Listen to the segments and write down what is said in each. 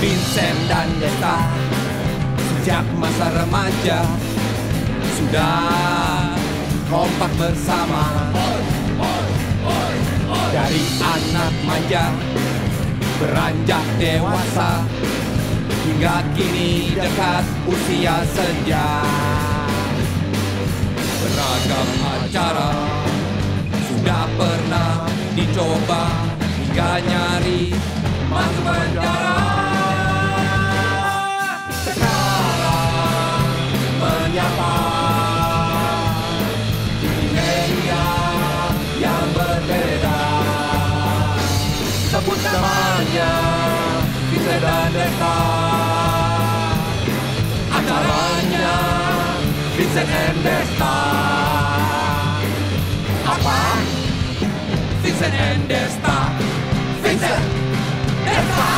Vincent dan Deta sejak masa remaja sudah kompak bersama. Dari anak manja beranjak dewasa hingga kini dekat usia senja. Beragam acara sudah pernah dicoba hingga nyari masuk penjara. Sekarang menyapa di media yang berbeda. Sebut namanya kita dan Deta. Acaranya Vincent and Desta. Apa? Vincent and Desta. Vincent Desta.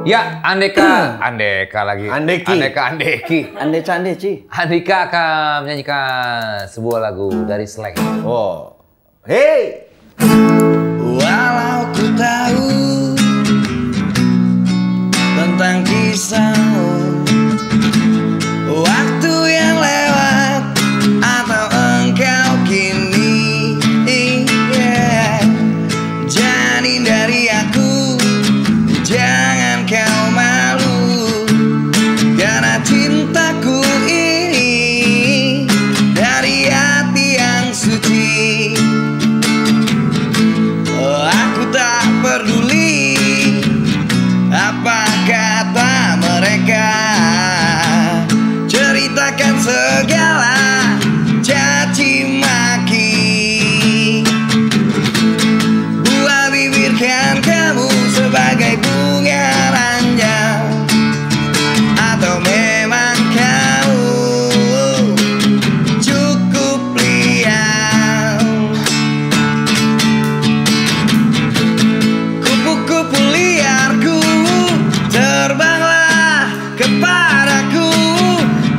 Ya, Andika akan menyanyikan sebuah lagu dari Slank. Oh, hey. Walau ku tahu tentang kisahmu, waktu yang lewat atau engkau kini, yeah. Jadi dari aku, jangan kau malu, karena cintaku ini dari hati yang suci. Aku tak peduli apa kata mereka, ceritakan segala caci maki. Buah bibirkan kamu sebagai bunga ranja, atau memang kau cukup liar. Kupu-kupu liarku terbanglah kepadaku,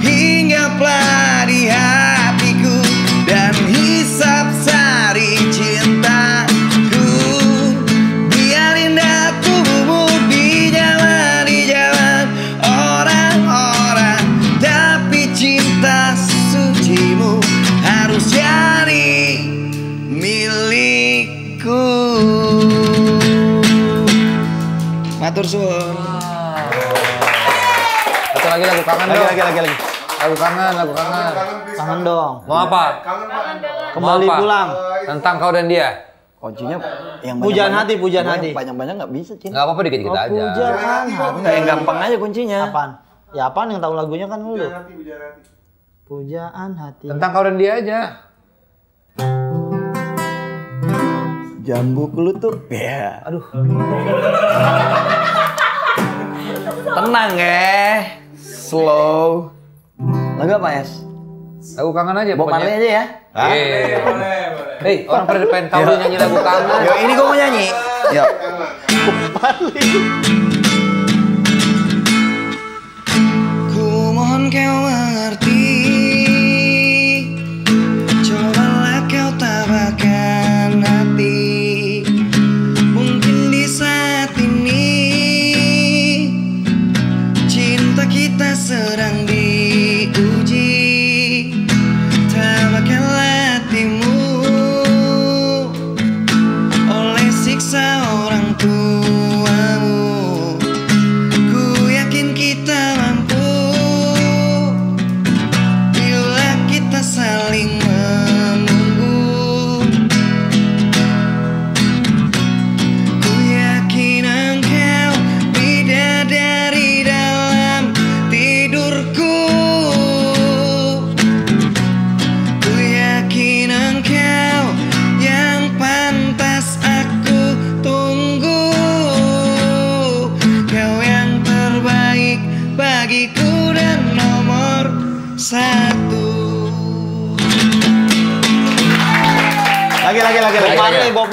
hinggaplah di hatiku dan hisap sari cintaku. Biarin dah tubuhmu di jalan orang-orang, tapi cinta sucimu harus jadi milikku. Matur suwun. Lagi. Lagu kangen. Kangen dong. Mau apa? Kembali pulang. Tentang kau dan dia. Kuncinya yang pujaan hati. Banyak-banyak nggak bisa, Cin. Nggak apa-apa, dikit-dikit aja. Pujaan hati. Yang gampang aja kuncinya. Apaan? Ya apaan yang tahu lagunya kan lu. Pujaan hati. Tentang kau dan dia aja. Jambu kelutup. Ya. Aduh. Tenang ya. Slow. Lagu apa, Yes? Lagu kangen aja, Bob Marley aja ya? Iya, boleh. Hei, orang pada pengen tahu dia nyanyi lagu kangen. Yo, ini gue mau nyanyi. Yo. Bob Marley. Ku mohon kau mengerti, cobalah kau tabahkan hati. Mungkin di saat ini kita sedang diuji, tabahkanlah hatimu oleh siksa orang tuamu. Ku yakin kita mampu bila kita saling menunggu. Ku yakin engkau bidadari dalam tidurku. Ku yakin engkau yang pantas aku tunggu, kau yang terbaik bagiku dan nomor 1.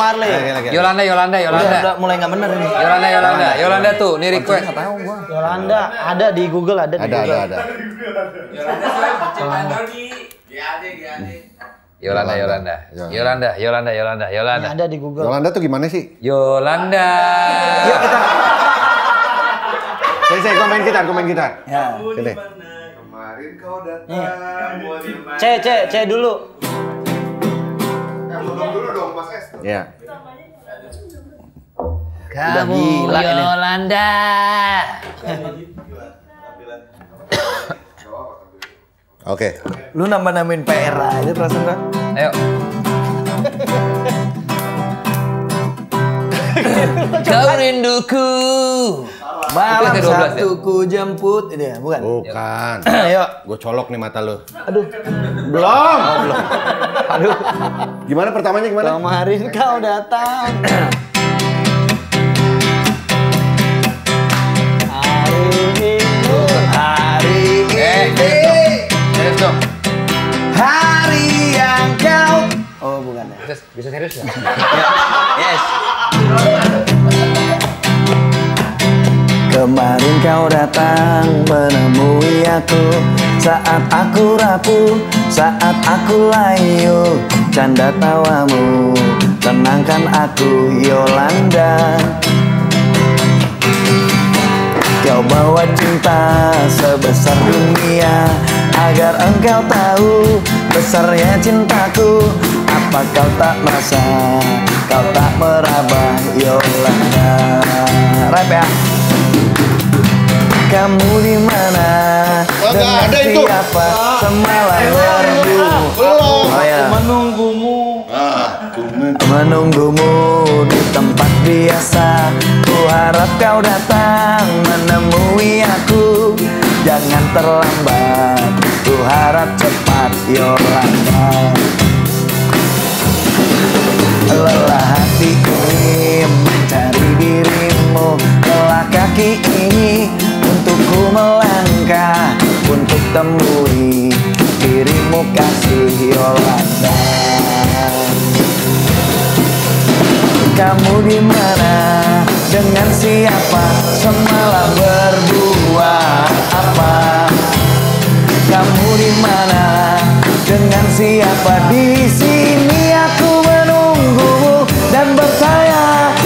Lagi. Yolanda. Udah mulai nggak bener ini. Yolanda tuh, ini request. Nggak tahu gua. Yolanda ada di Google, ada di Google. Ada. Yolanda saya pencipta Doni. Dia aja. Yolanda. Ini ada di Google. Yolanda tuh gimana sih? Yolanda. Yuk ya, kita. Saya komen gitar. Ya. Gini. Kemarin kau datang. C dulu. Dulu dong pas S. Iya. Kamu Yolanda. Oke. Lu nambah-nambahin PR aja perasaan kan? Ayo. Kau rinduku. Malam satu ku jemput. Ini ya, bukan? Bukan. Ayo. Gue colok nih mata lu. Aduh. Belum. Oh, belum. Aduh. Gimana pertamanya gimana? Kemarin kau datang. Hari yang kau... Oh bukan ya? Bisa serius ya? Yes. Kemarin kau datang menemui aku. Saat aku rapuh, saat aku layu. Canda tawamu tenangkan aku, Yolanda. Kau bawa cinta sebesar dunia, agar engkau tahu besarnya cintaku. Apa kau tak merasa, kau tak meraba, Yolanda. Rap ya. Kamu di mana? Dengan siapa semalam berdu? Aku menunggumu, menunggumu di tempat biasa. Ku harap kau datang menemui aku. Jangan terlambat, ku harap cepat, Yolanda. Lelah hati ini mencari dirimu, lelah kaki ini untuk ku melangkah, untuk temui dirimu, kasih Yolanda. Kamu di mana? Dengan siapa semalam berbuat apa? Kamu di mana? Dengan siapa di sini aku menunggu dan bertanya.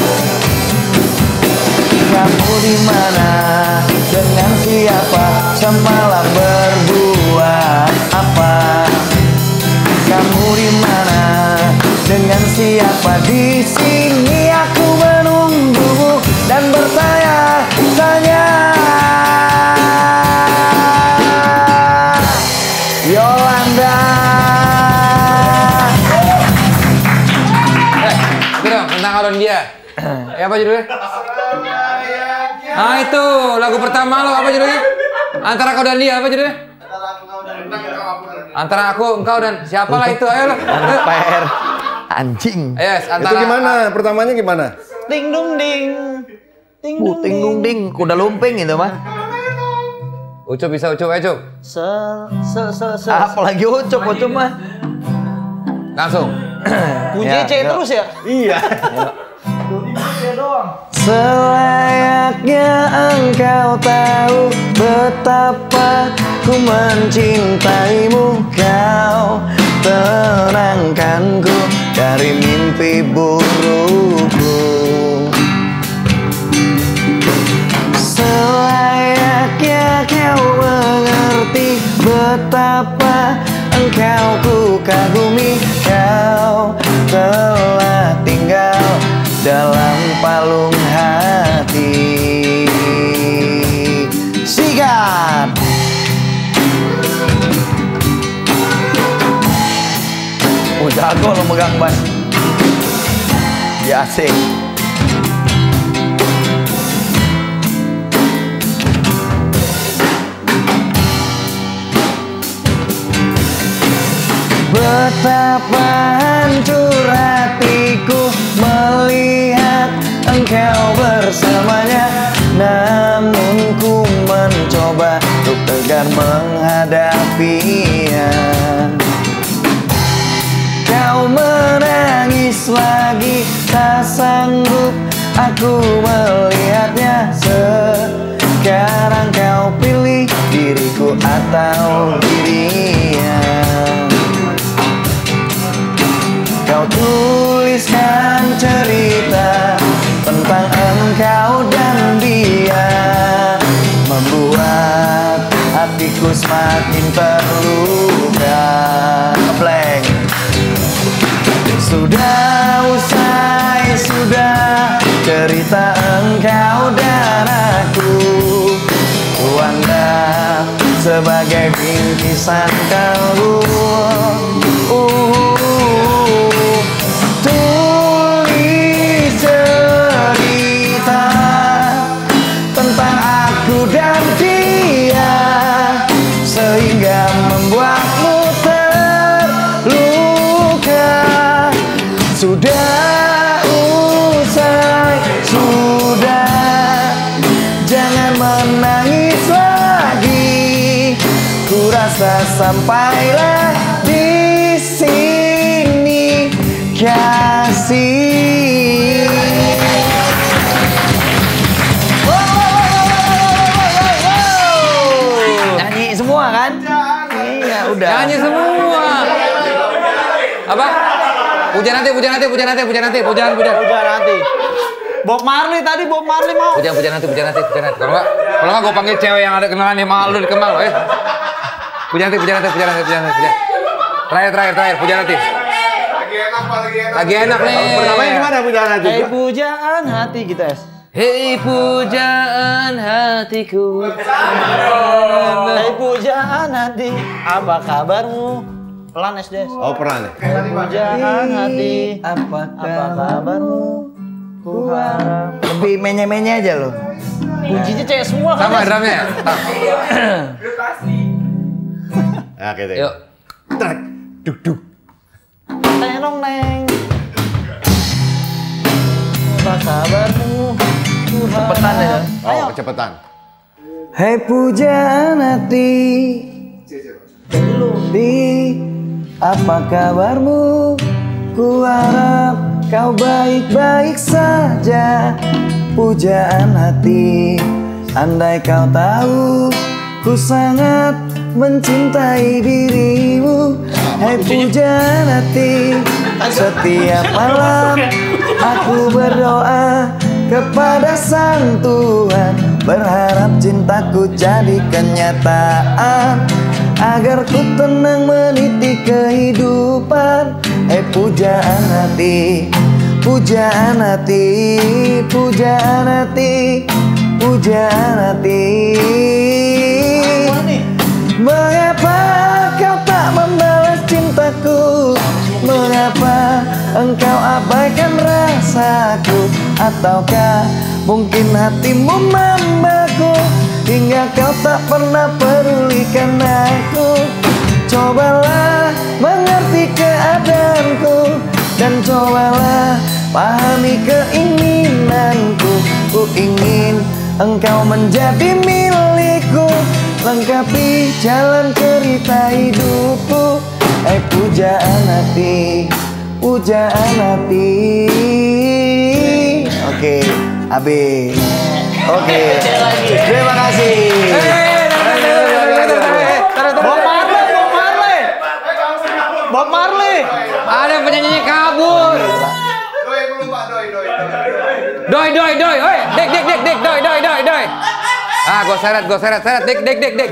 Kamu di mana? Dengan siapa semalam berbuat apa? Kamu di mana? Dengan siapa di sini aku menunggu dan bertanya-tanya. Yolanda. Betul, tentang orang dia. Ya, apa judulnya? Ah itu lagu pertama lo, apa judulnya? Antara kau dan dia, apa judulnya? Antara aku, engkau dan siapalah itu, ayo lo. PR. Anjing. Yes, antara. Itu gimana? Pertamanya gimana? Ting dung ding. Ting dung ding. Kuda lumping itu mah. Ucup bisa ucup aja, Ucup. Apalagi ucup mah. Langsung. Puji C terus ya? Iya. Selayaknya engkau tahu betapa ku mencintaimu, kau tenangkanku dari mimpi burukku. Selayaknya kau mengerti betapa engkau ku kagumi, kau telah tinggal dalam palung hati. Sigat. Oh jago lo megang ban. Ya asik. Betapa hancur hatiku melihat engkau bersamanya. Namun ku mencoba untuk tegar menghadapinya. Kau menangis lagi, tak sanggup aku melihatnya. Sekarang kau pilih diriku atau dirinya. kau tuliskan cerita tentang engkau dan dia, membuat hatiku semakin terluka. Blank. Sudah usai, sudah cerita engkau dan aku, Yolanda sebagai bingkisan kau. Sudah usai, sudah, jangan menangis lagi. Ku rasa sampailah di sini kasih. Nyanyi semua kan? Iya udah. Nyanyi semua. Apa? Puja nanti. Bob Marley mau. Puja nanti. Kalau nggak gue panggil cewek yang ada kenalan yang malu di Kemang. Puja nanti. Terakhir. Puja nanti. Lagi enak nih. Pertamanya gimana Puja nanti? Hei pujaan hati gitu es. Hei pujaan hatiku. Hei pujaan hati. Apa kabarmu? Pelan SDS. Oh pelan. Pujaan hati, apa kabarmu? Ku harap. Lebih menye-menye aja loh. Kuncinya cewek semua kan? Sama drumnya. Lu pasti. Nah gitu. Yuk. Trek. Duduk. Tenong neng. Apa kabarmu? Cepetan ya. Oh kecepetan. Hei pujaan hati. Apa kabarmu? Ku harap kau baik-baik saja. Pujaan hati, andai kau tahu, ku sangat mencintai dirimu. Hei pujaan hati, setiap malam aku berdoa kepada Sang Tuhan, berharap cintaku jadi kenyataan, agar ku tenang meniti kehidupan. Eh pujaan hati, pujaan hati, pujaan hati, pujaan hati. Mengapa kau tak membalas cintaku? Mengapa engkau abaikan rasaku? Ataukah mungkin hatimu membeku hingga kau tak pernah pedulikan aku? Cobalah mengerti keadaanku, dan cobalah pahami keinginanku. Ku ingin engkau menjadi milikku, lengkapi jalan cerita hidupku. Eh pujaan hati, pujaan hati. Oke, habis. Oke, terima kasih. Bob Marley. Ada penyanyi kabur. Doi. Oi, dik. Doi. Ah, gua seret. Dik.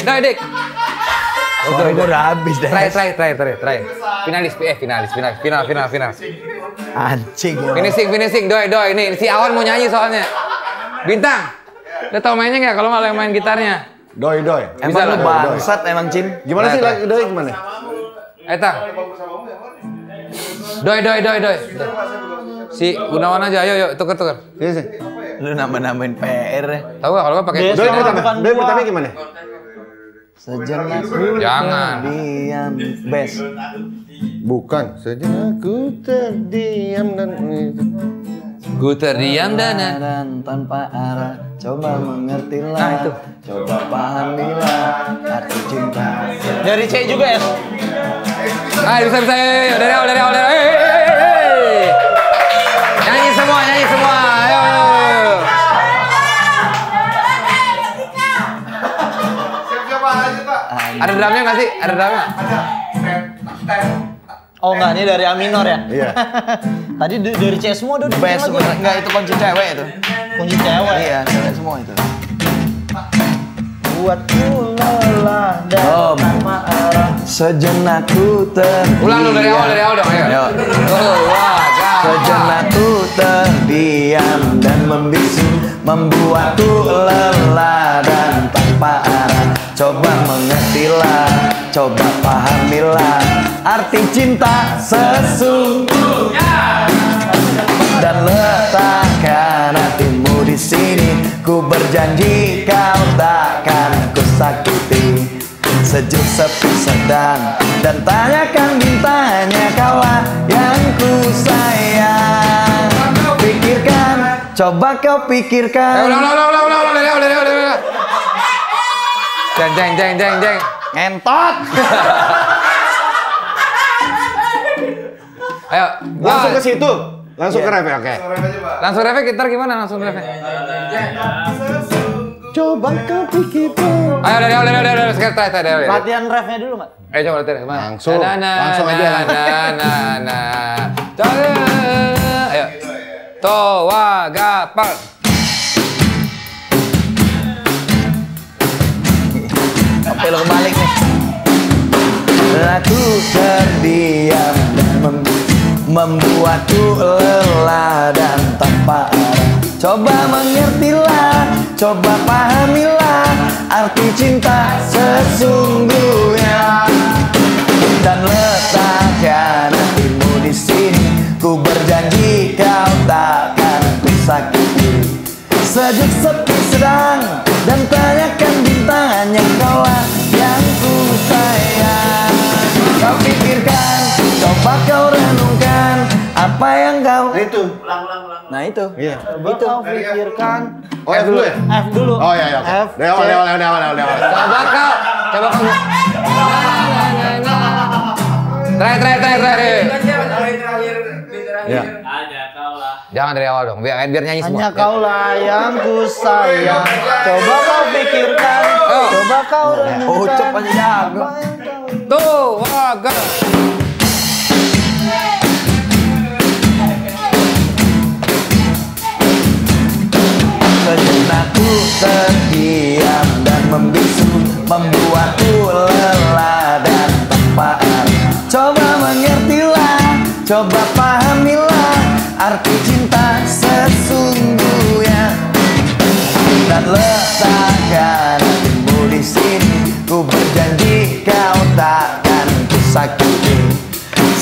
Doi. Udah udah habis deh. Try. Finalis. Anjing. Finishing. Doi. Ini si Awan mau nyanyi soalnya. Bintang. Udah tau mainnya enggak? Kalau enggak lo yang main gitarnya. Doi. Emang lu bangsat emang Cin. Gimana sih lagu Doi gimana? Eta. Doi. Si Gunawan aja, ayo tuker. Iya sih. Lu nambah-nambahin PR. Tahu enggak kalau gua pakai Doi pertama gimana? Sejenak ku terdiam, best. Bukan, sejenak ku terdiam dan ku terdiam dan tanpa arah. Coba mengertilah, nah, itu. Coba pahamilah arti cinta. Dari C juga ya. Ayo bisa. Dari awal. Nyanyi semua. Ayo. Ada drumnya nggak sih? Ada drumnya? Ada. Oh enggak, ini dari A minor ya? Iya. Tadi dari C semua udah B semua. Enggak, itu kunci cewek itu. Kunci cewek? Iya, cewek semua itu. Buat ku lelah dan tanpa arah, sejenak ku terdiam. Ulang dulu dari awal dong, ayo. Sejenak ku terdiam dan membisu, membuatku lelah dan tanpa arah. Coba mengertilah, coba pahamilah arti cinta sesungguhnya, dan letakkan hatimu di sini. Ku berjanji kau takkan ku sakiti. Sejuk sepi sedang, dan tanyakan bintangnya, kaulah yang ku sayang. Pikirkan, coba kau pikirkan. Jeng. Ngentot. Ayo, langsung ke situ. Langsung ke refnya, oke. Langsung refnya gitar gimana? Langsung refnya. Coba kau pikirkan. Ayo, dari sekarang. Latihan refnya dulu, Mak. Ayo coba latihan, Mak. Langsung aja. Ayo. Towa gapak. Pelok balik nih. Aku terdiam dan membuatku lelah dan tanpa arah. Coba mengertilah, coba pahamilah arti cinta sesungguhnya, dan letakkan hatimu di sini. Ku berjanji kau takkan ku sakiti. Sejuk sepi sedang, dan tanyakan bintangnya, kaulah yang ku sayang. Kau pikirkan, coba kau renungkan apa yang kau... Nah itu. Ulang. Nah itu. Iya. Itu. Kau pikirkan. Oh F dulu ya? F dulu. Oh iya. F. Lewat. Coba kau. Terakhir. Jangan dari awal dong, biar nyanyi semua. Hanya kaulah yang ku sayang. Coba kau pikirkan, coba kau renungkan. Tuh, waga. Sejenaku terdiam dan membisu, membuatku lelah dan tanpa arah. Coba mengertilah, coba pahamilah arti cinta sesungguhnya, dan letakkan hatimu di sini. Ku berjanji kau takkan ku sakiti.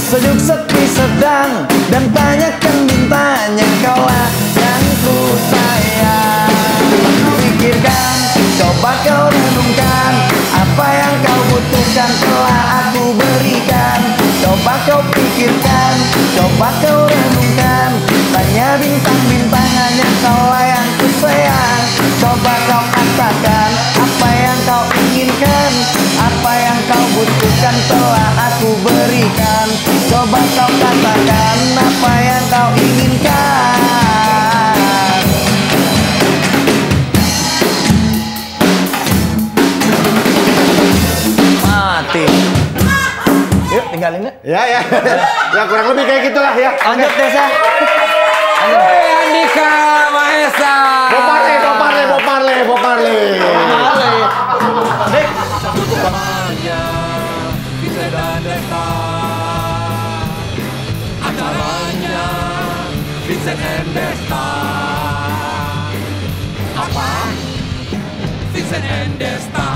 Sejuk sepi sedang, dan tanyakan bintangnya, kaulah yang ku sayang. Pikirkan, coba kau renungkan apa yang kau butuhkan telah aku berikan. Coba kau pikirkan, coba kau renungkan, tanya bintang-bintang yang kaulah yang ku sayang. Coba kau katakan apa yang kau inginkan, apa yang kau butuhkan telah aku berikan. Coba kau katakan apa yang kau inginkan. Mati. Tinggalin ya? Ya. Ya kurang lebih kayak gitulah ya. Lanjut Desa. Hey, Andika Mahesa. Bob Marley. Dik. Bisa datang. Acaranya bisa endesta. Apa? Bisa endesta.